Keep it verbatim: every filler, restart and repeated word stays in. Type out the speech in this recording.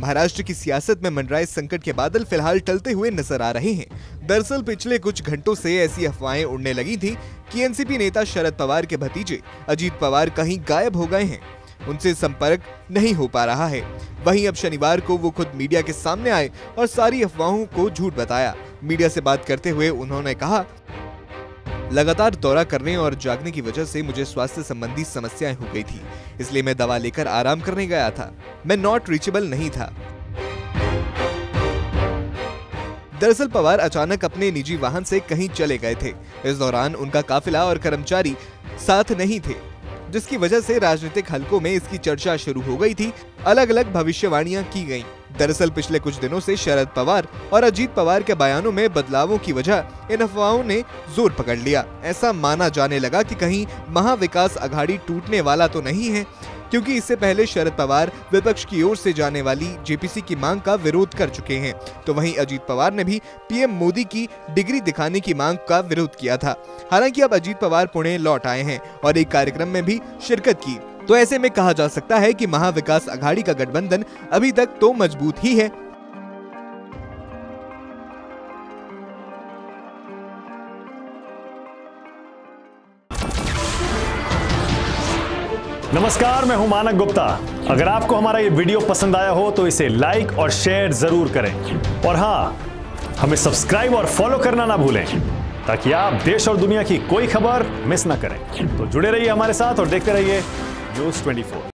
महाराष्ट्र की सियासत में मंडराए संकट के बादल फिलहाल टलते हुए नजर आ रहे हैं। दरअसल पिछले कुछ घंटों से ऐसी अफवाहें उड़ने लगी थी कि एनसीपी नेता शरद पवार के भतीजे अजीत पवार कहीं गायब हो गए हैं, उनसे संपर्क नहीं हो पा रहा है। वहीं अब शनिवार को वो खुद मीडिया के सामने आए और सारी अफवाहों को झूठ बताया। मीडिया से बात करते हुए उन्होंने कहा, लगातार दौरा करने और जागने की वजह से मुझे स्वास्थ्य संबंधी समस्याएं हो गई थी, इसलिए मैं दवा लेकर आराम करने गया था। मैं नॉट रीचेबल नहीं था। दरअसल पवार अचानक अपने निजी वाहन से कहीं चले गए थे। इस दौरान उनका काफिला और कर्मचारी साथ नहीं थे, जिसकी वजह से राजनीतिक हलकों में इसकी चर्चा शुरू हो गई थी। अलग अलग भविष्यवाणियां की गयी। दरअसल पिछले कुछ दिनों से शरद पवार और अजीत पवार के बयानों में बदलावों की वजह इन अफवाहों ने जोर पकड़ लिया। ऐसा माना जाने लगा कि कहीं महाविकास अघाड़ी टूटने वाला तो नहीं है, क्योंकि इससे पहले शरद पवार विपक्ष की ओर से जाने वाली जेपीसी की मांग का विरोध कर चुके हैं, तो वहीं अजीत पवार ने भी पीएम मोदी की डिग्री दिखाने की मांग का विरोध किया था। हालांकि अब अजीत पवार पुणे लौट आए हैं और एक कार्यक्रम में भी शिरकत की, तो ऐसे में कहा जा सकता है कि महाविकास अघाड़ी का गठबंधन अभी तक तो मजबूत ही है। नमस्कार, मैं हूं मानक गुप्ता। अगर आपको हमारा ये वीडियो पसंद आया हो तो इसे लाइक और शेयर जरूर करें, और हां, हमें सब्सक्राइब और फॉलो करना ना भूलें ताकि आप देश और दुनिया की कोई खबर मिस ना करें। तो जुड़े रहिए हमारे साथ और देखते रहिए न्यूज़ चौबीस।